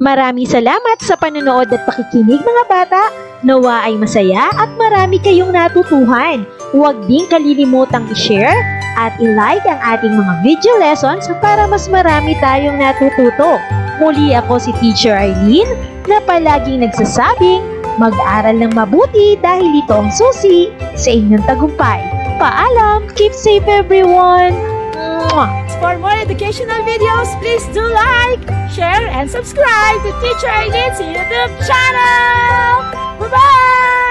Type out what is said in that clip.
Maraming salamat sa panonood at pakikinig mga bata. Nawa ay masaya at marami kayong natutuhan. Huwag ding kalilimutang i-share at i-like ang ating mga video lessons para mas marami tayong natututo. Muli ako si Teacher Arlene na palaging nagsasabing mag-aral ng mabuti dahil ito ang susi sa inyong tagumpay. Paalam! Keep safe everyone! For more educational videos, please do like, share, and subscribe to Teacher Arlene's YouTube channel! Bye-bye!